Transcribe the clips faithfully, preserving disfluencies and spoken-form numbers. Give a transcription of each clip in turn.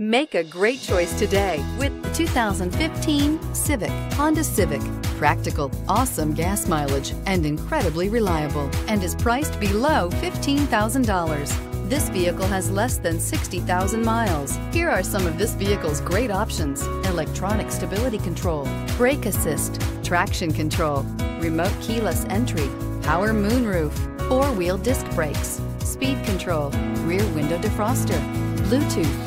Make a great choice today with the two thousand fifteen Civic. Honda Civic. Practical, awesome gas mileage, and incredibly reliable, and is priced below fifteen thousand dollars. This vehicle has less than sixty thousand miles. Here are some of this vehicle's great options: electronic stability control, brake assist, traction control, remote keyless entry, power moonroof, four-wheel disc brakes, speed control, rear window defroster, Bluetooth,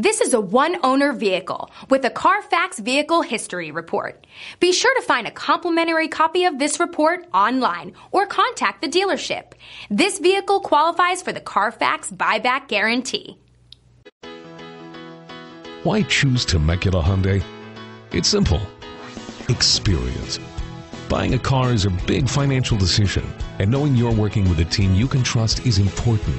This is a one-owner vehicle with a Carfax Vehicle History Report. Be sure to find a complimentary copy of this report online or contact the dealership. This vehicle qualifies for the Carfax Buyback Guarantee. Why choose Temecula Hyundai? It's simple. Experience. Buying a car is a big financial decision, and knowing you're working with a team you can trust is important.